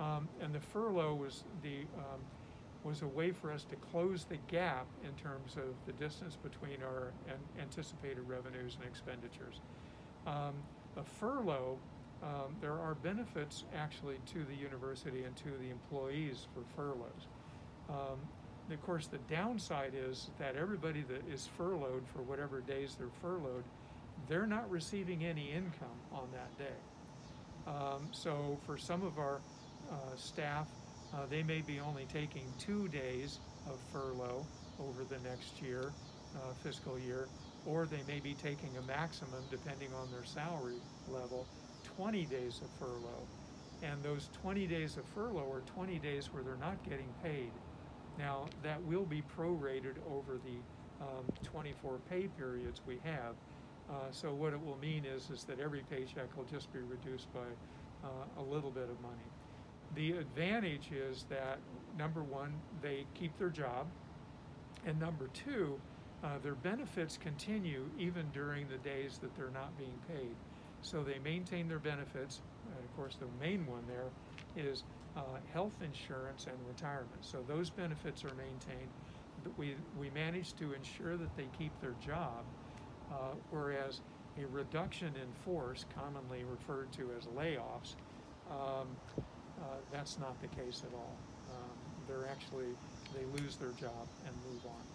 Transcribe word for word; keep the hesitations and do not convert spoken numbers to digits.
Um, and the furlough was the um, was a way for us to close the gap in terms of the distance between our an anticipated revenues and expenditures. Um, a furlough, um, there are benefits actually to the university and to the employees for furloughs. Um, of course, the downside is that everybody that is furloughed for whatever days they're furloughed, they're not receiving any income on that day. Um, so for some of our uh, staff, uh, they may be only taking two days of furlough over the next year, uh, fiscal year, or they may be taking a maximum, depending on their salary level, twenty days of furlough. And those twenty days of furlough are twenty days where they're not getting paid. Now, that will be prorated over the um, twenty-four pay periods we have. Uh, so what it will mean is, is that every paycheck will just be reduced by uh, a little bit of money. The advantage is that, number one, they keep their job, and number two, uh, their benefits continue even during the days that they're not being paid. So they maintain their benefits, and of course the main one there is uh, health insurance and retirement. So those benefits are maintained. We, we manage to ensure that they keep their job. Uh, whereas a reduction in force, commonly referred to as layoffs, um, uh, that's not the case at all. Um, they're actually, they lose their job and move on.